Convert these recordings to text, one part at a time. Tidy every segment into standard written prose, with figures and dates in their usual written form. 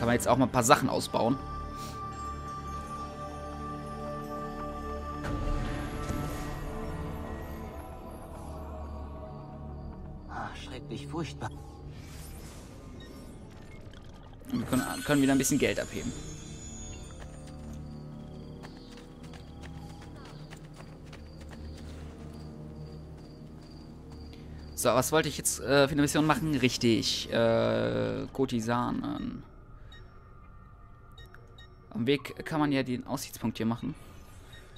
Kann man jetzt auch mal ein paar Sachen ausbauen. Ach, schrecklich furchtbar. Und wir können wieder ein bisschen Geld abheben. So, was wollte ich jetzt für eine Mission machen? Richtig, Kurtisanen. Am Weg kann man ja den Aussichtspunkt hier machen.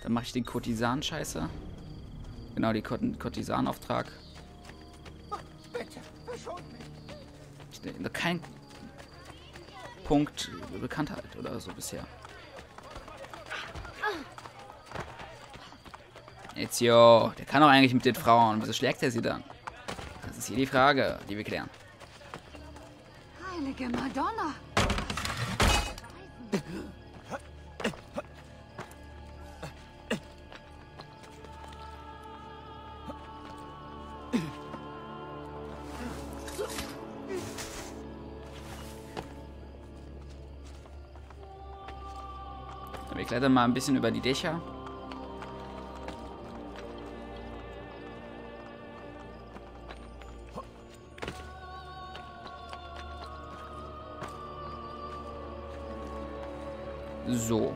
Dann mache ich den Kurtisanen-Scheiße. Genau, den Kurtisanen-Auftrag. Bitte, verschont mich. Kein Punkt Bekanntheit oder so bisher. Ezio, der kann doch eigentlich mit den Frauen. Wieso schlägt er sie dann? Das ist hier die Frage, die wir klären. Heilige Madonna! Wir klettern mal ein bisschen über die Dächer. So.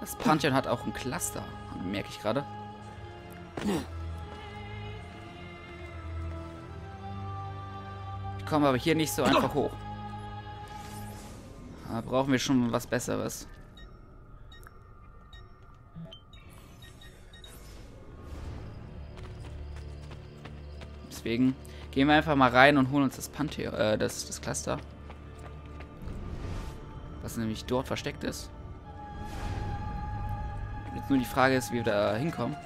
Das Pantheon hat auch ein Cluster, merke ich gerade. Ich komme aber hier nicht so einfach hoch. Da brauchen wir schon was Besseres. Deswegen gehen wir einfach mal rein und holen uns das Pantheon, das Cluster. Was nämlich dort versteckt ist. Jetzt nur die Frage ist, wie wir da hinkommen.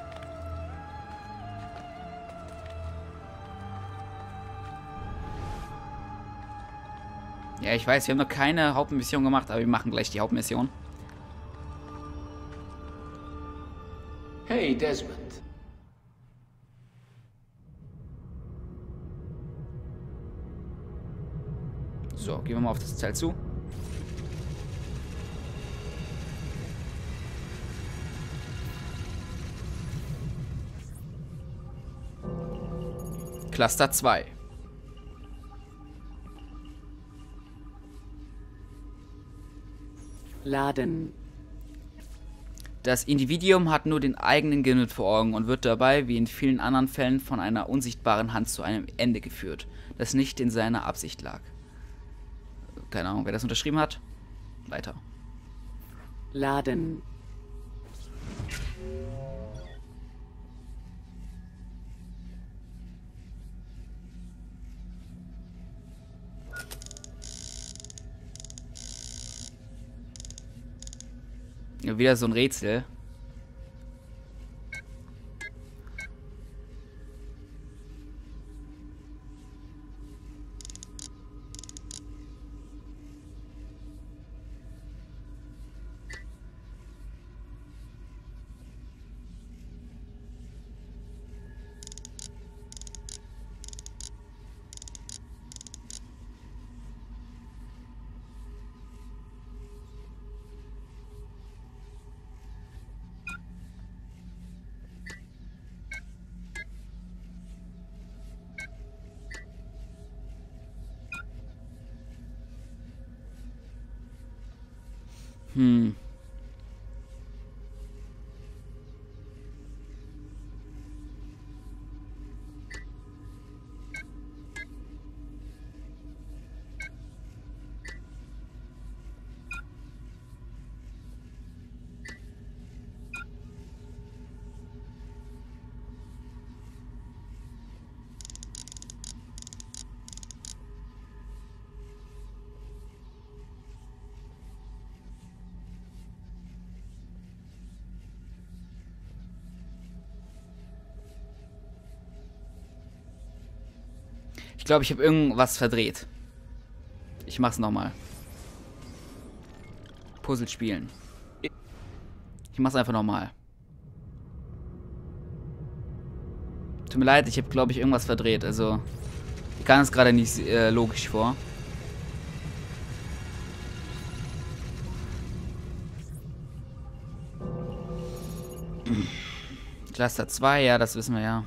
Ja, ich weiß, wir haben noch keine Hauptmission gemacht, aber wir machen gleich die Hauptmission. Hey, Desmond. So, gehen wir mal auf das Zelt zu. Cluster 2. Laden. Das Individuum hat nur den eigenen Gewinn vor Augen und wird dabei, wie in vielen anderen Fällen, von einer unsichtbaren Hand zu einem Ende geführt, das nicht in seiner Absicht lag. Keine Ahnung, wer das unterschrieben hat. Weiter. Laden. Wieder so ein Rätsel. Hm. Ich glaube, ich habe irgendwas verdreht. Ich mach's nochmal. Puzzlespielen. Ich mach's einfach nochmal. Tut mir leid, ich habe, glaube ich, irgendwas verdreht. Also, ich kann es gerade nicht logisch vor. Cluster 2, ja, das wissen wir ja.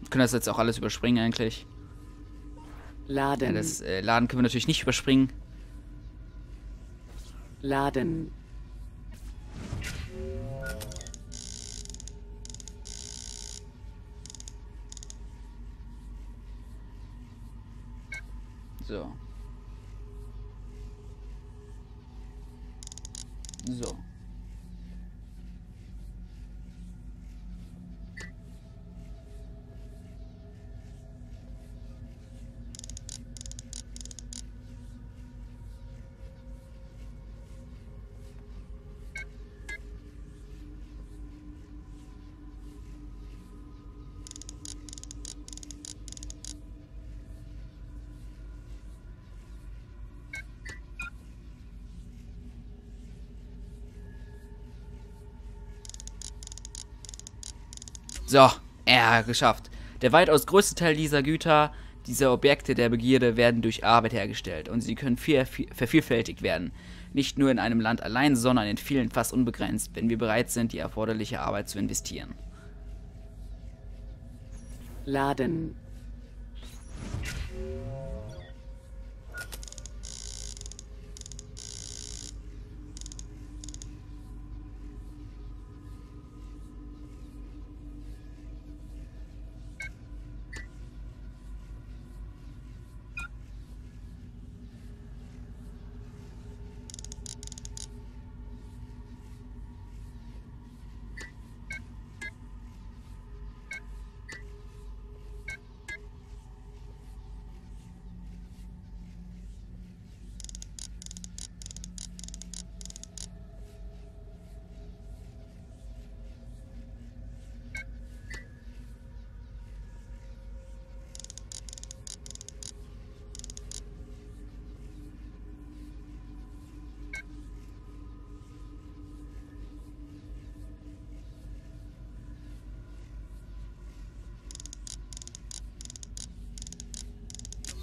Wir können das jetzt auch alles überspringen eigentlich. Laden. Ja, das Laden können wir natürlich nicht überspringen. Laden. So. So. So, geschafft. Der weitaus größte Teil dieser Güter, dieser Objekte der Begierde werden durch Arbeit hergestellt und sie können vervielfältigt werden. Nicht nur in einem Land allein, sondern in vielen fast unbegrenzt, wenn wir bereit sind, die erforderliche Arbeit zu investieren. Laden.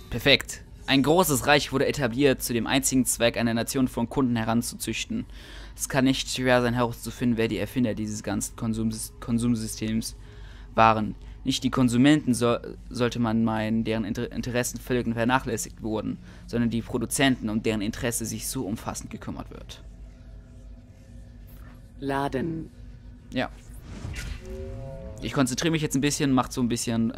Perfekt. Ein großes Reich wurde etabliert, zu dem einzigen Zweck, eine Nation von Kunden heranzuzüchten. Es kann nicht schwer sein, herauszufinden, wer die Erfinder dieses ganzen Konsumsystems waren. Nicht die Konsumenten, sollte man meinen, deren Interessen völlig vernachlässigt wurden, sondern die Produzenten, um deren Interesse sich so umfassend gekümmert wird. Laden. Ja. Ich konzentriere mich jetzt ein bisschen, mache so ein bisschen,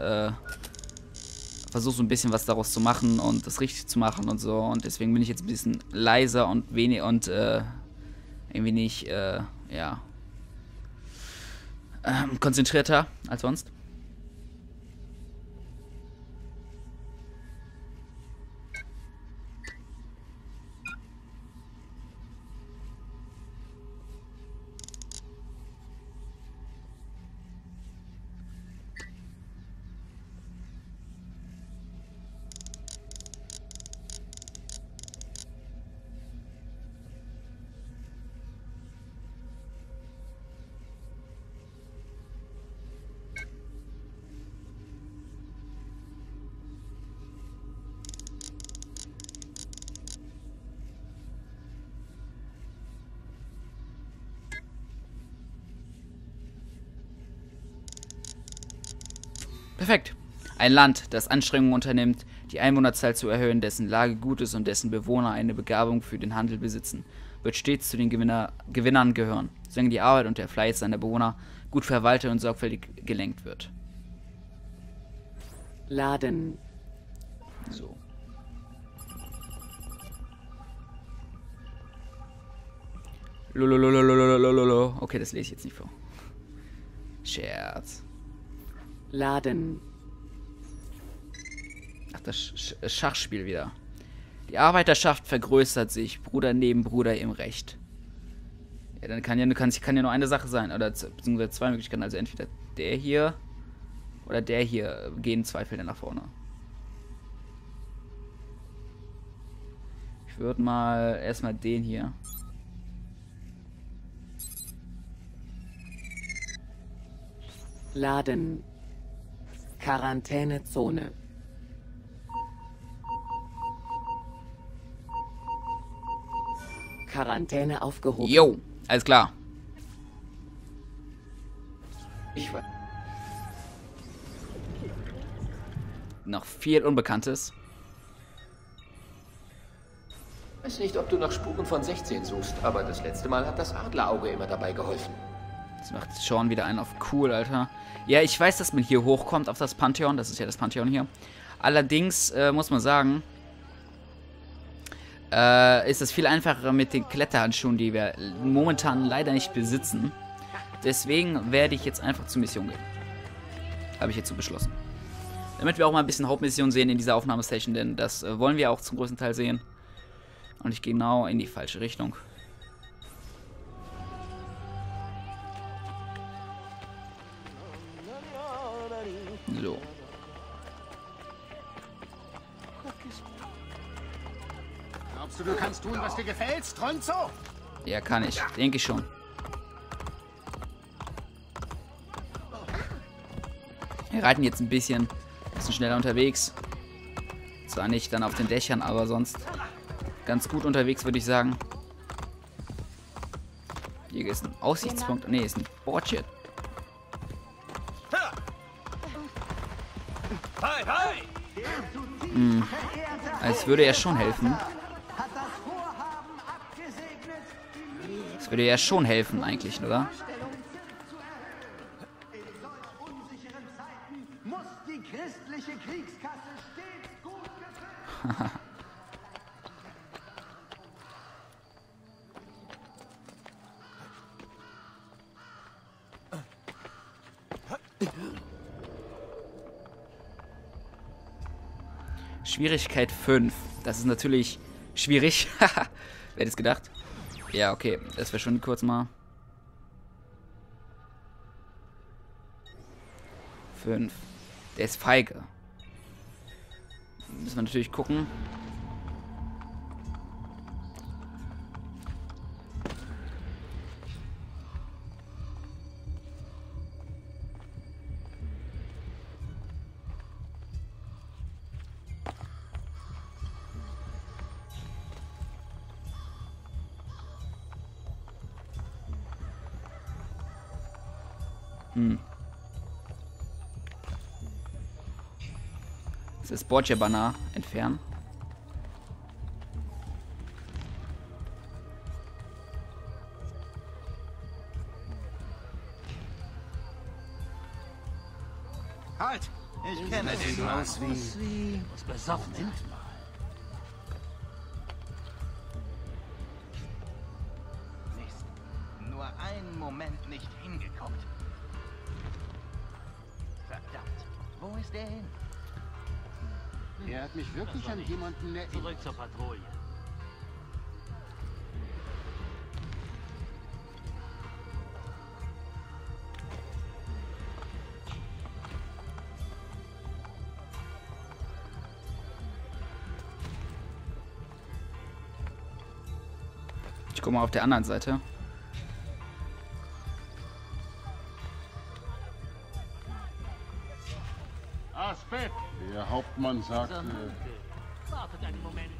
versuche so ein bisschen was daraus zu machen und das richtig zu machen und so. Und deswegen bin ich jetzt ein bisschen leiser und wenig und irgendwie nicht, ja, konzentrierter als sonst. Perfekt. Ein Land, das Anstrengungen unternimmt, die Einwohnerzahl zu erhöhen, dessen Lage gut ist und dessen Bewohner eine Begabung für den Handel besitzen, wird stets zu den Gewinnern gehören, solange die Arbeit und der Fleiß seiner Bewohner gut verwaltet und sorgfältig gelenkt wird. Laden. So. Lolololololololololol. Okay, das lese ich jetzt nicht vor. Scherz. Laden. Ach, das Schachspiel wieder. Die Arbeiterschaft vergrößert sich, Bruder neben Bruder im Recht. Ja, dann kann ja nur eine Sache sein, oder beziehungsweise zwei Möglichkeiten. Also entweder der hier oder der hier gehen zwei Felder nach vorne. Ich würde mal erstmal den hier. Laden. Quarantänezone. Quarantäne aufgehoben. Jo, alles klar. Ich weiß. Noch viel Unbekanntes. Ich weiß nicht, ob du nach Spuren von 16 suchst, aber das letzte Mal hat das Adlerauge immer dabei geholfen. Das macht Sean wieder einen auf cool, Alter. Ja, ich weiß, dass man hier hochkommt auf das Pantheon. Das ist ja das Pantheon hier. Allerdings muss man sagen, ist es viel einfacher mit den Kletterhandschuhen, die wir momentan leider nicht besitzen. Deswegen werde ich jetzt einfach zur Mission gehen. Habe ich hierzu beschlossen. Damit wir auch mal ein bisschen Hauptmission sehen in dieser Aufnahmesession, denn das wollen wir auch zum größten Teil sehen. Und ich gehe genau in die falsche Richtung. So. Glaubst du, du kannst tun, was dir gefällt, Stronzo? Ja, kann ich. Denke ich schon. Wir reiten jetzt ein bisschen. Bisschen schneller unterwegs. Zwar nicht dann auf den Dächern, aber sonst ganz gut unterwegs, würde ich sagen. Hier ist ein Aussichtspunkt. Ne, ist ein Borgia. Hm. Es würde ja schon helfen. Es würde ja schon helfen eigentlich, oder? Schwierigkeit 5. Das ist natürlich schwierig. Haha, wer hätte es gedacht? Ja, okay. Das wäre schon kurz mal. 5. Der ist feige. Müssen wir natürlich gucken. Das Borgia-Banner entfernen. Halt! Ich kenne den Mann. Wie besoffen sind. Nur einen Moment nicht hingekommen. Verdammt. Wo ist der hin? Er hat mich wirklich an jemanden erinnert. Zurück zur Patrouille. Ich guck mal auf der anderen Seite. Der Hauptmann sagte. Wartet einen Moment.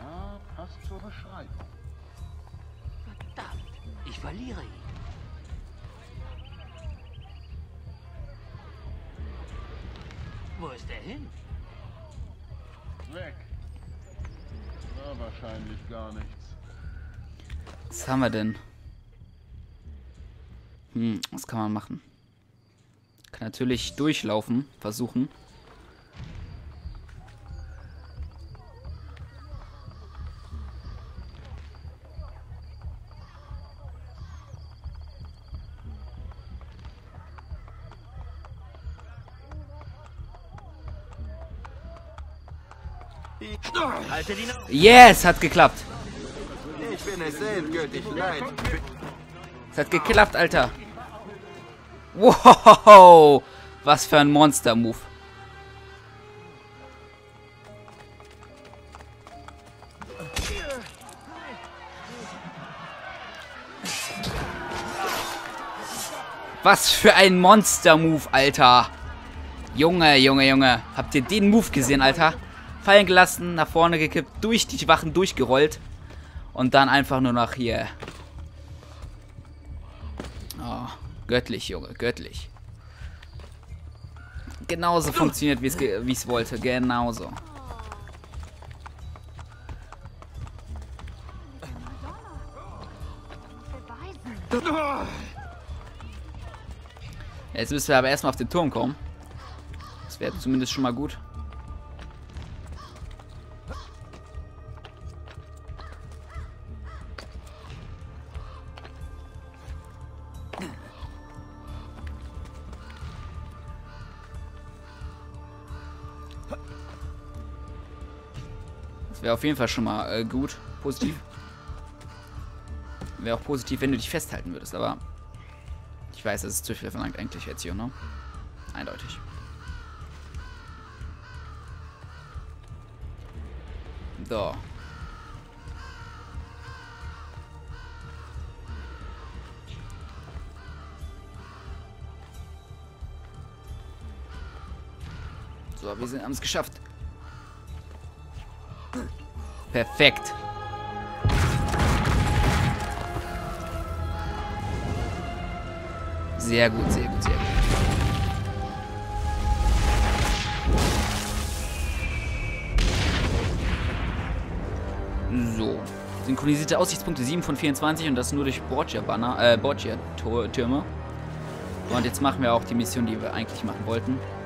Ja, passt zur Beschreibung. Verdammt, ich verliere ihn. Wo ist er hin? Weg. War wahrscheinlich gar nichts. Was haben wir denn? Hm, was kann man machen? Kann natürlich durchlaufen, versuchen. Yes, hat geklappt. Ich bin es endgültig leid. Es hat geklappt, Alter. Wow, was für ein Monster-Move. Was für ein Monster-Move, Alter. Junge, Junge, Junge. Habt ihr den Move gesehen, Alter? Fallen gelassen, nach vorne gekippt, durch die Wachen durchgerollt. Und dann einfach nur nach hier. Oh, göttlich, Junge, göttlich. Genauso funktioniert, wie es wollte. Genauso. Jetzt müssen wir aber erstmal auf den Turm kommen. Das wäre zumindest schon mal gut. Das wäre auf jeden Fall schon mal gut. Positiv. Wäre auch positiv, wenn du dich festhalten würdest, aber ich weiß, das ist zu viel verlangt eigentlich jetzt hier, ne? Eindeutig. So. So, wir haben es geschafft. Perfekt. Sehr gut, sehr gut, sehr gut. So. Synchronisierte Aussichtspunkte 7 von 24 und das nur durch Borgia-Banner, Borgia-Türme. Und jetzt machen wir auch die Mission, die wir eigentlich machen wollten.